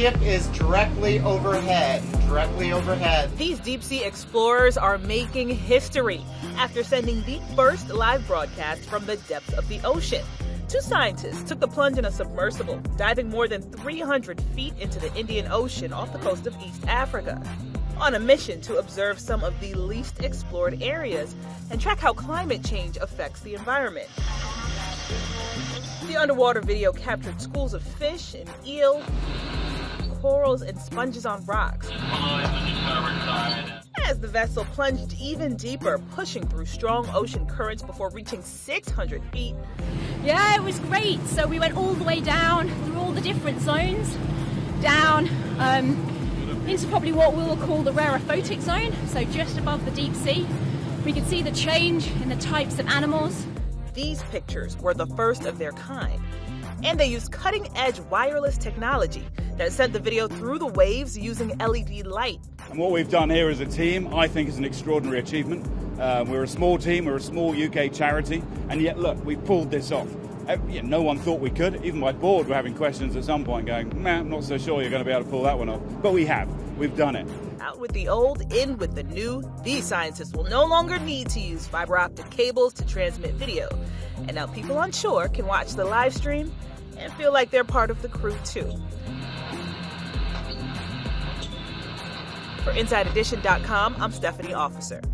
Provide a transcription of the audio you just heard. ship is directly overhead. These deep-sea explorers are making history after sending the first live broadcast from the depths of the ocean. Two scientists took the plunge in a submersible, diving more than 300 feet into the Indian Ocean off the coast of East Africa, on a mission to observe some of the least explored areas and track how climate change affects the environment. The underwater video captured schools of fish and eel, corals and sponges on rocks, as the vessel plunged even deeper, pushing through strong ocean currents before reaching 600 feet. Yeah, it was great. So we went all the way down through all the different zones, down into probably what we'll call the rarephotic zone, so just above the deep sea. We could see the change in the types of animals. These pictures were the first of their kind, and they used cutting-edge wireless technology that sent the video through the waves using LED light. And what we've done here as a team, I think, is an extraordinary achievement. We're a small team, we're a small UK charity, and yet, look, we've pulled this off. No one thought we could. Even my board were having questions at some point going, nah, I'm not so sure you're going to be able to pull that one off. But we have. We've done it. Out with the old, in with the new. These scientists will no longer need to use fiber optic cables to transmit video. And now people on shore can watch the live stream and feel like they're part of the crew too. For InsideEdition.com, I'm Stephanie Officer.